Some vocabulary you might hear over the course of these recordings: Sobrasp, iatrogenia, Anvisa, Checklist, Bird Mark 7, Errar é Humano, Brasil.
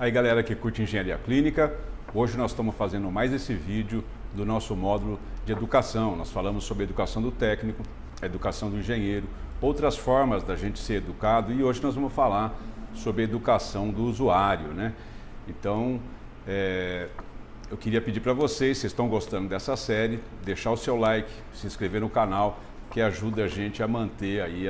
Aí galera que curte engenharia clínica, hoje nós estamos fazendo mais esse vídeo do nosso módulo de educação. Nós falamos sobre a educação do técnico, a educação do engenheiro, outras formas da gente ser educado, e hoje nós vamos falar sobre a educação do usuário, né? Então, eu queria pedir para vocês, se estão gostando dessa série, deixar o seu like, se inscrever no canal, que ajuda a gente a manter aí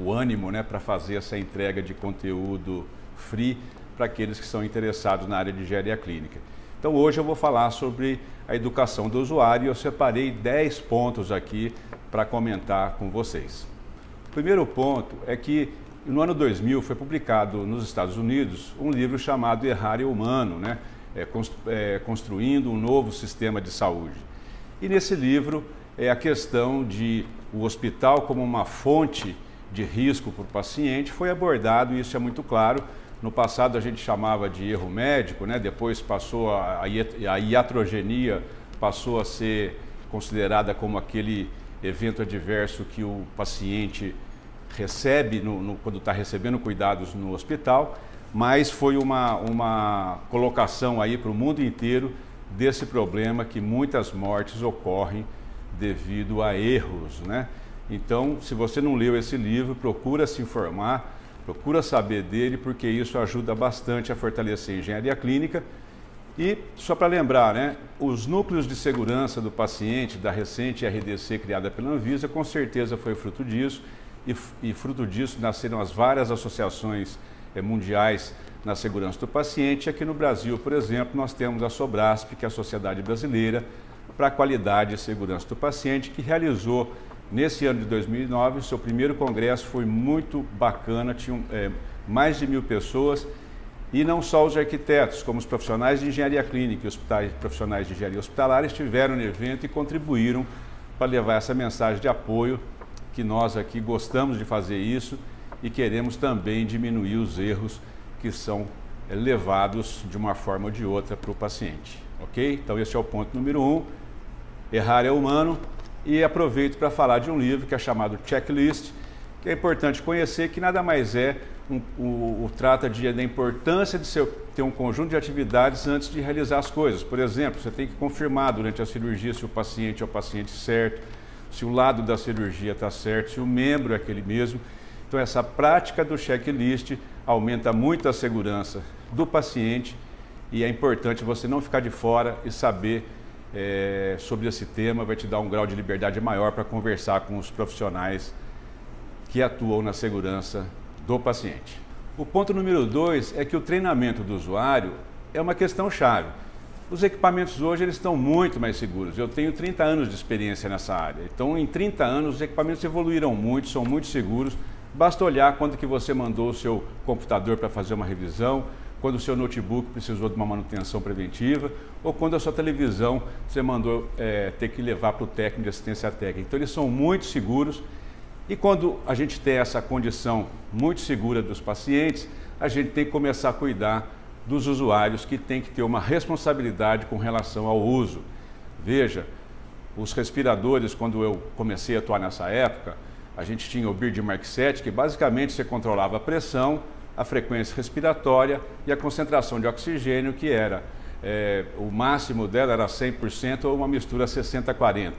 o ânimo, né, para fazer essa entrega de conteúdo free para aqueles que são interessados na área de engenharia clínica. Então hoje eu vou falar sobre a educação do usuário e eu separei 10 pontos aqui para comentar com vocês. O primeiro ponto é que no ano 2000 foi publicado nos Estados Unidos um livro chamado Errar é Humano, né? Construindo um novo sistema de saúde. E nesse livro é a questão de o hospital como uma fonte de risco para o paciente foi abordado, e isso é muito claro. No passado a gente chamava de erro médico, né? Depois passou a iatrogenia, passou a ser considerada como aquele evento adverso que o paciente recebe quando está recebendo cuidados no hospital, mas foi uma colocação aí para o mundo inteiro desse problema que muitas mortes ocorrem devido a erros, né? Então, se você não leu esse livro, procura se informar, procura saber dele, porque isso ajuda bastante a fortalecer a engenharia clínica. E só para lembrar, né, os núcleos de segurança do paciente da recente RDC criada pela Anvisa com certeza foi fruto disso, e fruto disso nasceram as várias associações mundiais na segurança do paciente. Aqui no Brasil, por exemplo, nós temos a Sobrasp, que é a Sociedade Brasileira para a Qualidade e Segurança do Paciente, que realizou nesse ano de 2009, seu primeiro congresso. Foi muito bacana, tinha mais de 1.000 pessoas, e não só os arquitetos, como os profissionais de engenharia clínica e hospitais, profissionais de engenharia hospitalar estiveram no evento e contribuíram para levar essa mensagem de apoio, que nós aqui gostamos de fazer isso e queremos também diminuir os erros que são levados de uma forma ou de outra para o paciente, ok? Então esse é o ponto número 1, errar é humano. E aproveito para falar de um livro que é chamado Checklist, que é importante conhecer, que nada mais é, trata da importância de ter um conjunto de atividades antes de realizar as coisas. Por exemplo, você tem que confirmar durante a cirurgia se o paciente é o paciente certo, se o lado da cirurgia está certo, se o membro é aquele mesmo. Então essa prática do checklist aumenta muito a segurança do paciente, e é importante você não ficar de fora e saber sobre esse tema. Vai te dar um grau de liberdade maior para conversar com os profissionais que atuam na segurança do paciente. O ponto número 2 é que o treinamento do usuário é uma questão chave. Os equipamentos hoje eles estão muito mais seguros. Eu tenho 30 anos de experiência nessa área, então em 30 anos os equipamentos evoluíram muito, são muito seguros. Basta olhar quando que você mandou o seu computador para fazer uma revisão, quando o seu notebook precisou de uma manutenção preventiva, ou quando a sua televisão você mandou ter que levar para o técnico de assistência técnica. Então eles são muito seguros, e quando a gente tem essa condição muito segura dos pacientes, a gente tem que começar a cuidar dos usuários, que tem que ter uma responsabilidade com relação ao uso. Veja, os respiradores, quando eu comecei a atuar nessa época, a gente tinha o Bird Mark 7, que basicamente você controlava a pressão, a frequência respiratória e a concentração de oxigênio, que era, o máximo dela era 100% ou uma mistura 60-40.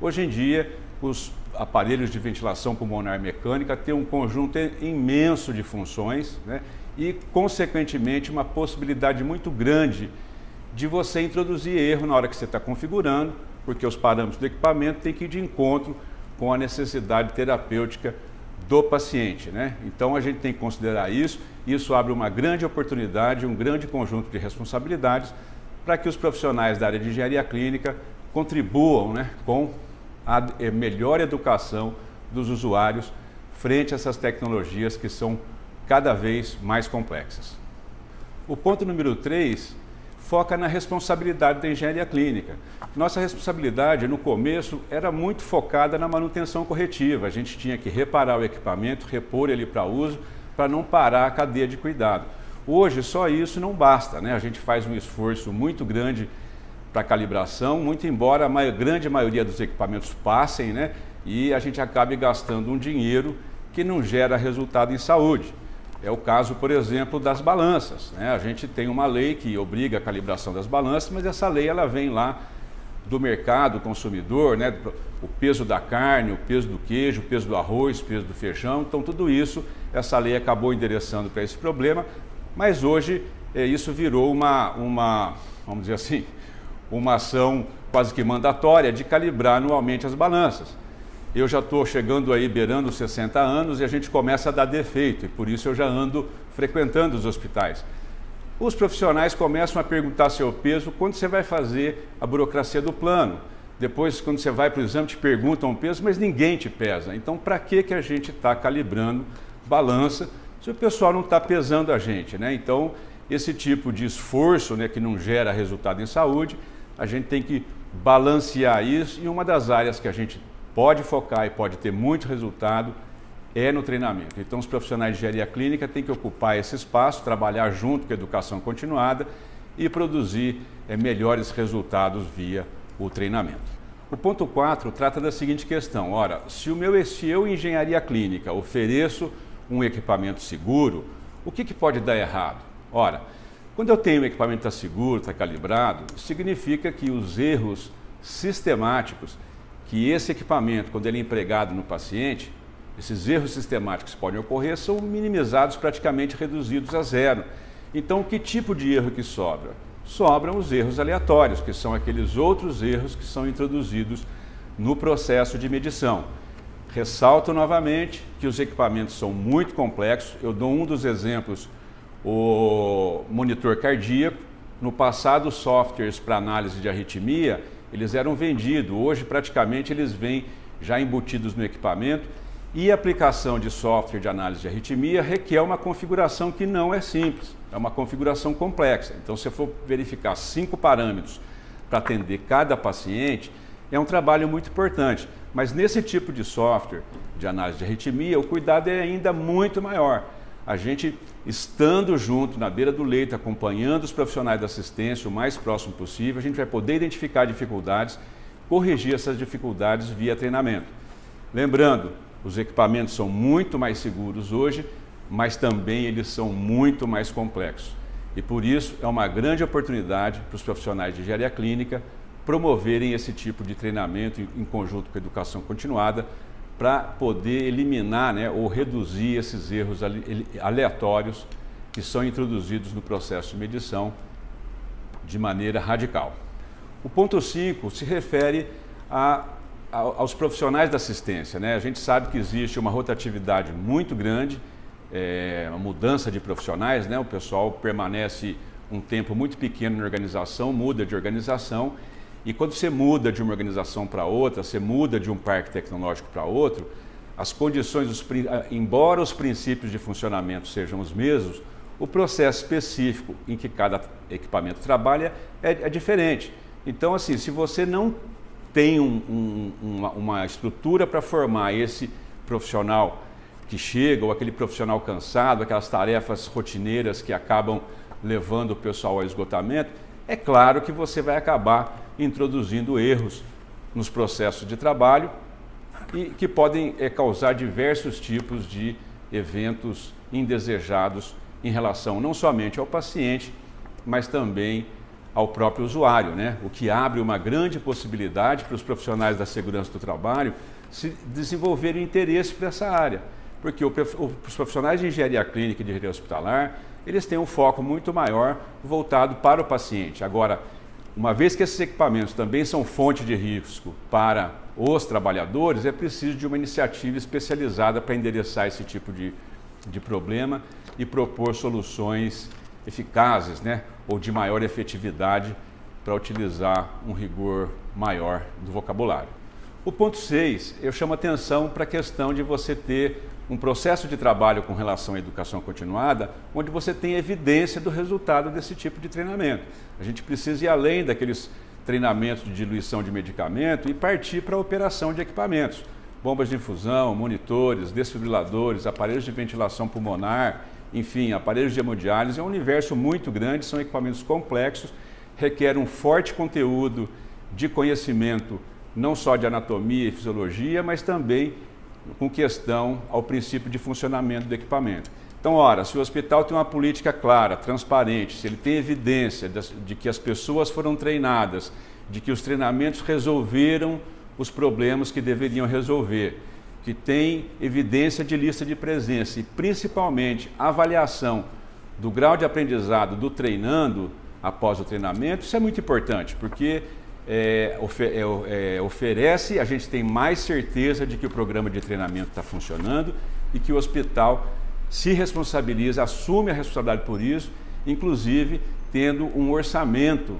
Hoje em dia, os aparelhos de ventilação pulmonar mecânica têm um conjunto imenso de funções, né? E, consequentemente, uma possibilidade muito grande de você introduzir erro na hora que você está configurando, porque os parâmetros do equipamento têm que ir de encontro com a necessidade terapêutica do paciente, né? Então a gente tem que considerar isso. Isso abre uma grande oportunidade, um grande conjunto de responsabilidades para que os profissionais da área de engenharia clínica contribuam, né, com a melhor educação dos usuários frente a essas tecnologias que são cada vez mais complexas. O ponto número 3 foca na responsabilidade da engenharia clínica. Nossa responsabilidade no começo era muito focada na manutenção corretiva. A gente tinha que reparar o equipamento, repor ele para uso, para não parar a cadeia de cuidado. Hoje só isso não basta, né? A gente faz um esforço muito grande para calibração, muito embora a grande maioria dos equipamentos passem, né? E a gente acabe gastando um dinheiro que não gera resultado em saúde. É o caso, por exemplo, das balanças, né? A gente tem uma lei que obriga a calibração das balanças, mas essa lei ela vem lá do mercado, do consumidor, né? O peso da carne, o peso do queijo, o peso do arroz, o peso do feijão. Então, tudo isso, essa lei acabou endereçando para esse problema, mas hoje isso virou uma, vamos dizer assim, uma ação quase que mandatória de calibrar anualmente as balanças. Eu já estou chegando aí, beirando os 60 anos, e a gente começa a dar defeito, e por isso eu já ando frequentando os hospitais. Os profissionais começam a perguntar seu peso quando você vai fazer a burocracia do plano. Depois, quando você vai para o exame, te perguntam o peso, mas ninguém te pesa. Então, para que a gente está calibrando balança se o pessoal não está pesando a gente, né? Então, esse tipo de esforço, né, que não gera resultado em saúde, a gente tem que balancear isso, e uma das áreas que a gente pode focar e pode ter muito resultado é no treinamento. Então, os profissionais de engenharia clínica têm que ocupar esse espaço, trabalhar junto com a educação continuada e produzir melhores resultados via o treinamento. O ponto 4 trata da seguinte questão: ora, se eu, engenharia clínica, ofereço um equipamento seguro, o que pode dar errado? Ora, quando eu tenho um equipamento que está seguro, está calibrado, significa que os erros sistemáticos que esse equipamento, quando ele é empregado no paciente, esses erros sistemáticos que podem ocorrer são minimizados, praticamente reduzidos a zero. Então, que tipo de erro que sobra? Sobram os erros aleatórios, que são aqueles outros erros que são introduzidos no processo de medição. Ressalto novamente que os equipamentos são muito complexos. Eu dou um dos exemplos, o monitor cardíaco. No passado, os softwares para análise de arritmia, eles eram vendidos. Hoje, praticamente, eles vêm já embutidos no equipamento. E a aplicação de software de análise de arritmia requer uma configuração que não é simples, é uma configuração complexa. Então, se eu for verificar 5 parâmetros para atender cada paciente, é um trabalho muito importante. Mas nesse tipo de software de análise de arritmia, o cuidado é ainda muito maior. A gente, estando junto, na beira do leito, acompanhando os profissionais da assistência o mais próximo possível, a gente vai poder identificar dificuldades, corrigir essas dificuldades via treinamento. Lembrando, os equipamentos são muito mais seguros hoje, mas também eles são muito mais complexos. E por isso é uma grande oportunidade para os profissionais de engenharia clínica promoverem esse tipo de treinamento em conjunto com a educação continuada para poder eliminar, né, ou reduzir esses erros aleatórios que são introduzidos no processo de medição de maneira radical. O ponto 5 se refere aos profissionais da assistência, né? A gente sabe que existe uma rotatividade muito grande, uma mudança de profissionais, né? O pessoal permanece um tempo muito pequeno na organização, muda de organização, e quando você muda de uma organização para outra, você muda de um parque tecnológico para outro, as condições, embora os princípios de funcionamento sejam os mesmos, o processo específico em que cada equipamento trabalha é diferente. Então, assim, se você não tem uma estrutura para formar esse profissional que chega, ou aquele profissional cansado, aquelas tarefas rotineiras que acabam levando o pessoal ao esgotamento, é claro que você vai acabar introduzindo erros nos processos de trabalho e que podem causar diversos tipos de eventos indesejados em relação não somente ao paciente, mas também ao próprio usuário, né? O que abre uma grande possibilidade para os profissionais da segurança do trabalho se desenvolverem interesse para essa área, porque os profissionais de engenharia clínica e de engenharia hospitalar, eles têm um foco muito maior voltado para o paciente. Agora, uma vez que esses equipamentos também são fonte de risco para os trabalhadores, é preciso de uma iniciativa especializada para endereçar esse tipo de problema e propor soluções eficazes, né, ou de maior efetividade, para utilizar um rigor maior do vocabulário. O ponto 6, eu chamo atenção para a questão de você ter um processo de trabalho com relação à educação continuada, onde você tem evidência do resultado desse tipo de treinamento. A gente precisa ir além daqueles treinamentos de diluição de medicamento e partir para a operação de equipamentos. Bombas de infusão, monitores, desfibriladores, aparelhos de ventilação pulmonar, enfim, aparelhos de hemodiálise, é um universo muito grande, são equipamentos complexos, requerem um forte conteúdo de conhecimento, não só de anatomia e fisiologia, mas também com questão ao princípio de funcionamento do equipamento. Então, ora, se o hospital tem uma política clara, transparente, se ele tem evidência de que as pessoas foram treinadas, de que os treinamentos resolveram os problemas que deveriam resolver, que tem evidência de lista de presença e, principalmente, avaliação do grau de aprendizado do treinando após o treinamento, isso é muito importante, porque a gente tem mais certeza de que o programa de treinamento está funcionando e que o hospital se responsabiliza, assume a responsabilidade por isso, inclusive tendo um orçamento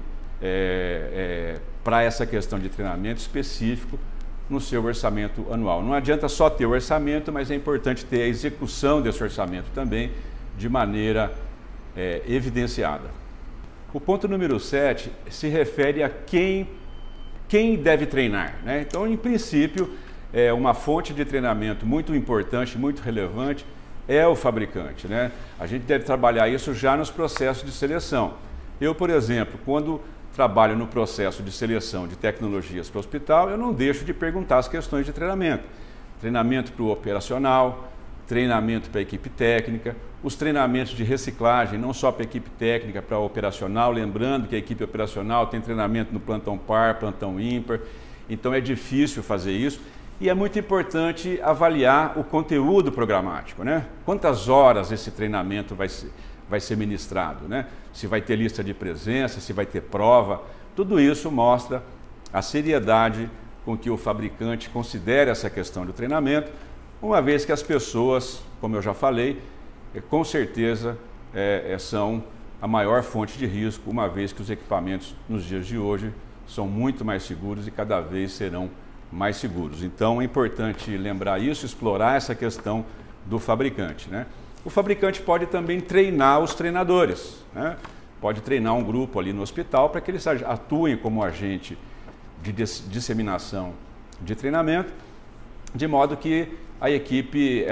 para essa questão de treinamento específico no seu orçamento anual. Não adianta só ter o orçamento, mas é importante ter a execução desse orçamento também de maneira evidenciada. O ponto número 7 se refere a quem deve treinar, né? Então, em princípio, uma fonte de treinamento muito importante, muito relevante, é o fabricante, né? A gente deve trabalhar isso já nos processos de seleção. Eu, por exemplo, quando trabalho no processo de seleção de tecnologias para o hospital, eu não deixo de perguntar as questões de treinamento. Treinamento para o operacional, treinamento para a equipe técnica, os treinamentos de reciclagem, não só para a equipe técnica, para a operacional, lembrando que a equipe operacional tem treinamento no plantão par, plantão ímpar, então é difícil fazer isso. E é muito importante avaliar o conteúdo programático, né? Quantas horas esse treinamento vai ser ministrado, né? Se vai ter lista de presença, se vai ter prova, tudo isso mostra a seriedade com que o fabricante considera essa questão do treinamento, uma vez que as pessoas, como eu já falei, com certeza são a maior fonte de risco, uma vez que os equipamentos nos dias de hoje são muito mais seguros e cada vez serão mais seguros. Então, é importante lembrar isso, explorar essa questão do fabricante, né? O fabricante pode também treinar os treinadores, né? Pode treinar um grupo ali no hospital para que eles atuem como agente de disseminação de treinamento, de modo que a equipe,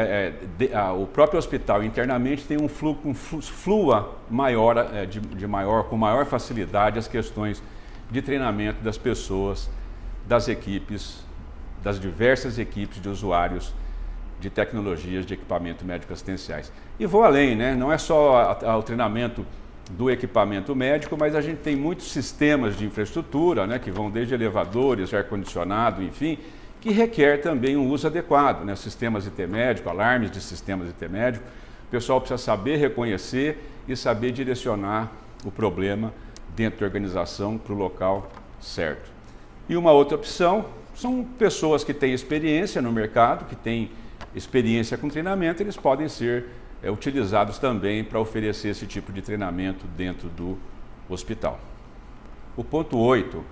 o próprio hospital internamente tem um flua com maior facilidade as questões de treinamento das pessoas, das equipes, das diversas equipes de usuários de tecnologias de equipamento médico assistenciais. E vou além, né? Não é só o treinamento do equipamento médico, mas a gente tem muitos sistemas de infraestrutura, né? Que vão desde elevadores, ar-condicionado, enfim, que requer também um uso adequado, né? Sistemas IT médico, alarmes de sistemas IT médico. O pessoal precisa saber reconhecer e saber direcionar o problema dentro da organização para o local certo. E uma outra opção são pessoas que têm experiência no mercado, que têm experiência com treinamento, eles podem ser utilizados também para oferecer esse tipo de treinamento dentro do hospital. O ponto 8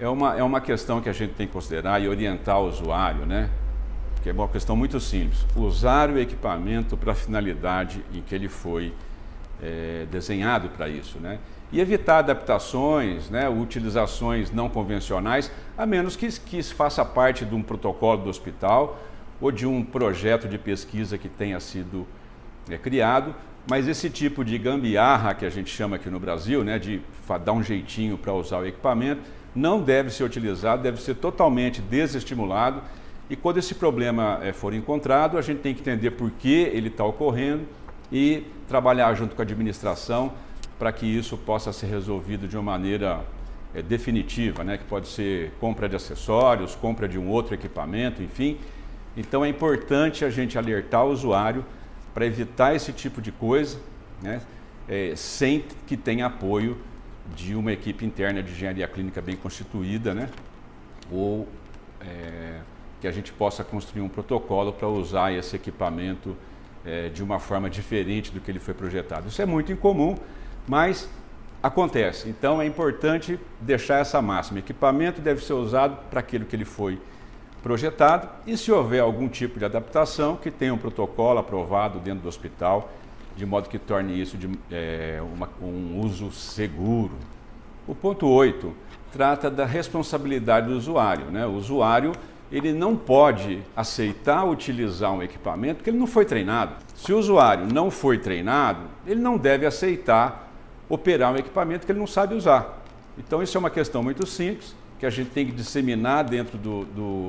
é uma questão que a gente tem que considerar e orientar o usuário, né? Que é uma questão muito simples. Usar o equipamento para a finalidade em que ele foi desenhado para isso, né? E evitar adaptações, né, utilizações não convencionais, a menos que isso faça parte de um protocolo do hospital ou de um projeto de pesquisa que tenha sido criado. Mas esse tipo de gambiarra, que a gente chama aqui no Brasil, né, de dar um jeitinho para usar o equipamento, não deve ser utilizado, deve ser totalmente desestimulado. E quando esse problema for encontrado, a gente tem que entender por que ele está ocorrendo e trabalhar junto com a administração para que isso possa ser resolvido de uma maneira definitiva, né? Que pode ser compra de acessórios, compra de um outro equipamento, enfim. Então é importante a gente alertar o usuário para evitar esse tipo de coisa, né? Sem que tenha apoio de uma equipe interna de engenharia clínica bem constituída, né? Ou que a gente possa construir um protocolo para usar esse equipamento de uma forma diferente do que ele foi projetado. Isso é muito incomum, mas acontece. Então é importante deixar essa máxima. O equipamento deve ser usado para aquilo que ele foi projetado e se houver algum tipo de adaptação, que tenha um protocolo aprovado dentro do hospital, de modo que torne isso um uso seguro. O ponto 8 trata da responsabilidade do usuário, né? O usuário ele não pode aceitar utilizar um equipamento que ele não foi treinado. Se o usuário não foi treinado, ele não deve aceitar operar um equipamento que ele não sabe usar. Então isso é uma questão muito simples, que a gente tem que disseminar dentro do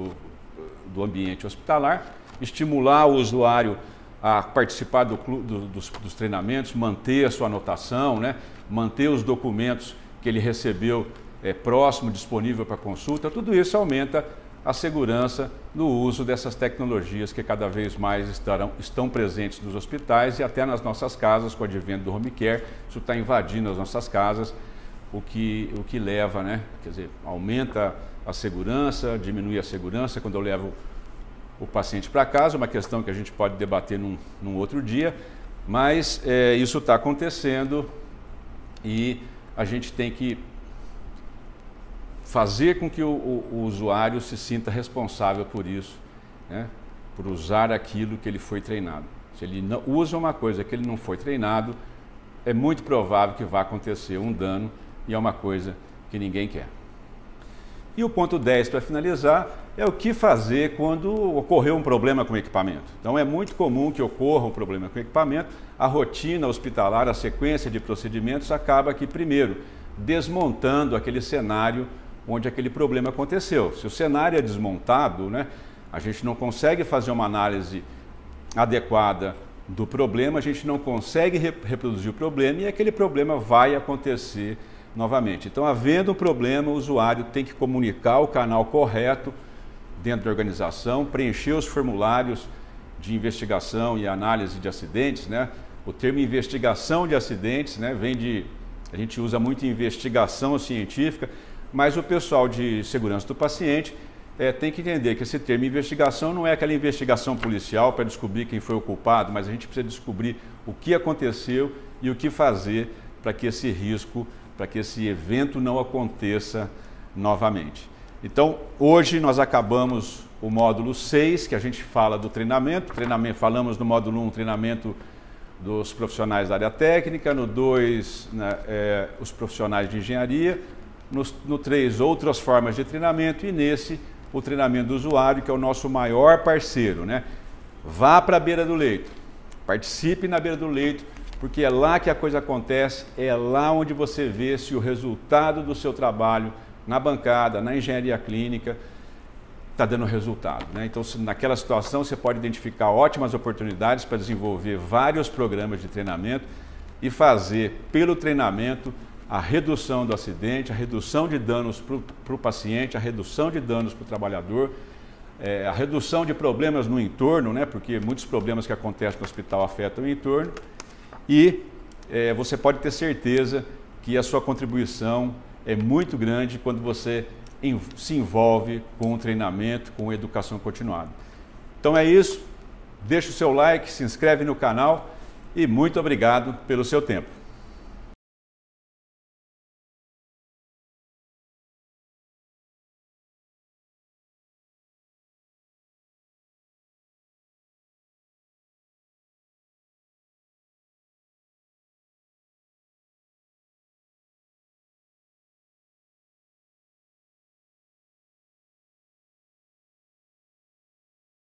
ambiente hospitalar, estimular o usuário a participar dos treinamentos, manter a sua anotação, né? Manter os documentos que ele recebeu próximo, disponível para consulta. Tudo isso aumenta a segurança no uso dessas tecnologias que cada vez mais estão presentes nos hospitais e até nas nossas casas, com o advento do home care. Isso está invadindo as nossas casas, o que leva, né? Quer dizer, aumenta a segurança, diminui a segurança quando eu levo o paciente para casa, uma questão que a gente pode debater num outro dia, mas isso está acontecendo e a gente tem que fazer com que o usuário se sinta responsável por isso, né? Por usar aquilo que ele foi treinado. Se ele não usa uma coisa que ele não foi treinado, é muito provável que vá acontecer um dano e é uma coisa que ninguém quer. E o ponto 10, para finalizar, é o que fazer quando ocorreu um problema com o equipamento. Então é muito comum que ocorra um problema com o equipamento, a rotina hospitalar, a sequência de procedimentos acaba aqui primeiro, desmontando aquele cenário onde aquele problema aconteceu. Se o cenário é desmontado, né, a gente não consegue fazer uma análise adequada do problema, a gente não consegue reproduzir o problema e aquele problema vai acontecer novamente. Então, havendo um problema, o usuário tem que comunicar o canal correto dentro da organização, preencher os formulários de investigação e análise de acidentes, né? O termo investigação de acidentes, né, vem de... A gente usa muito investigação científica, mas o pessoal de segurança do paciente tem que entender que esse termo investigação não é aquela investigação policial para descobrir quem foi o culpado, mas a gente precisa descobrir o que aconteceu e o que fazer para que esse risco, para que esse evento não aconteça novamente. Então, hoje nós acabamos o módulo 6, que a gente fala do treinamento. Falamos no módulo 1, treinamento dos profissionais da área técnica, no 2, os profissionais de engenharia, no 3, outras formas de treinamento e nesse, o treinamento do usuário, que é o nosso maior parceiro, né? Vá para a beira do leito, participe na beira do leito, porque é lá que a coisa acontece, é lá onde você vê se o resultado do seu trabalho na bancada, na engenharia clínica, está dando resultado, né? Então, naquela situação, você pode identificar ótimas oportunidades para desenvolver vários programas de treinamento e fazer, pelo treinamento, a redução do acidente, a redução de danos para o paciente, a redução de danos para o trabalhador, a redução de problemas no entorno, né? Porque muitos problemas que acontecem no hospital afetam o entorno. E você pode ter certeza que a sua contribuição é muito grande quando você se envolve com o treinamento, com a educação continuada. Então é isso, deixa o seu like, se inscreve no canal e muito obrigado pelo seu tempo.